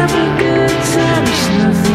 have a good time.